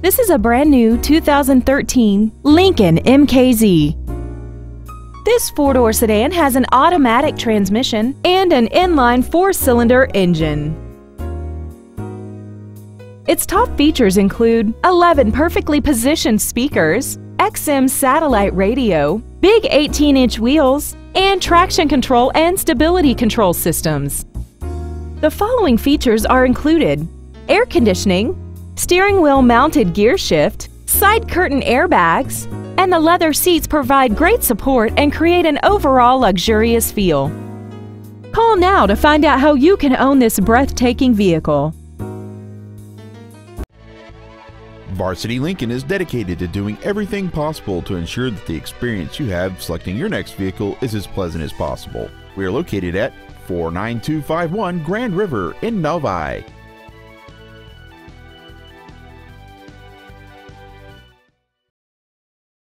This is a brand new 2013 Lincoln MKZ. This four-door sedan has an automatic transmission and an inline four-cylinder engine. Its top features include 11 perfectly positioned speakers, XM satellite radio, big 18-inch wheels, and traction control and stability control systems. The following features are included: air conditioning, steering wheel mounted gear shift, side curtain airbags, and the leather seats provide great support and create an overall luxurious feel. Call now to find out how you can own this breathtaking vehicle. Varsity Lincoln is dedicated to doing everything possible to ensure that the experience you have selecting your next vehicle is as pleasant as possible. We are located at 49251 Grand River in Novi.